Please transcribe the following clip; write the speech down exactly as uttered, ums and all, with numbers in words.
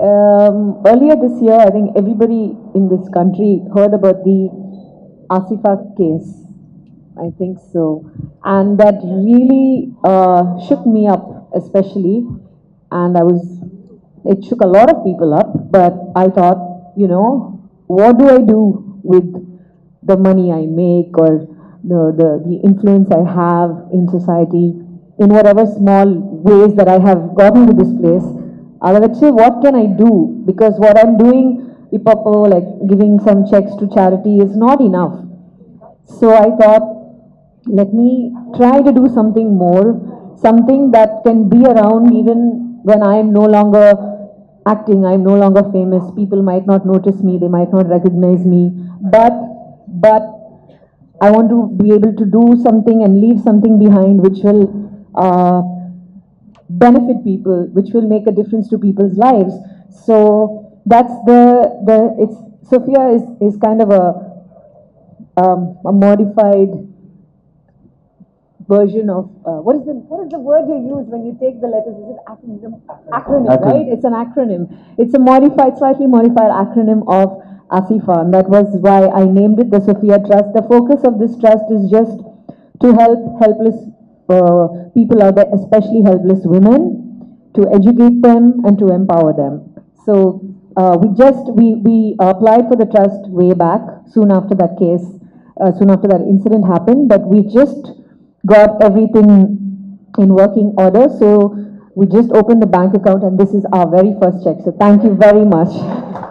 Um, earlier this year, I think everybody in this country heard about the Asifa case, I think so, and that really uh, shook me up especially, and I was, it shook a lot of people up, but I thought, you know, what do I do with the money I make or the, the, the influence I have in society, in whatever small ways that I have gotten to this place? What can I do? Because what I'm doing, ipapo, like giving some checks to charity, is not enough. So I thought, let me try to do something more, something that can be around even when I'm no longer acting, I'm no longer famous. People might not notice me, they might not recognize me, but, but I want to be able to do something and leave something behind which will uh, benefit people, which will make a difference to people's lives. So that's the, the it's, Sofia is, is kind of a, um, a modified version of, uh, what is the, what is the word you use when you take the letters, is it acronym, acronym, acronym, right? It's an acronym. It's a modified, slightly modified acronym of Asifa, and that was why I named it the Sofia Trust. The focus of this trust is just to help helpless Uh, people out there, especially helpless women, to educate them and to empower them. So uh, we just, we, we applied for the trust way back, soon after that case, uh, soon after that incident happened, but we just got everything in working order. So we just opened the bank account and this is our very first check. So thank you very much.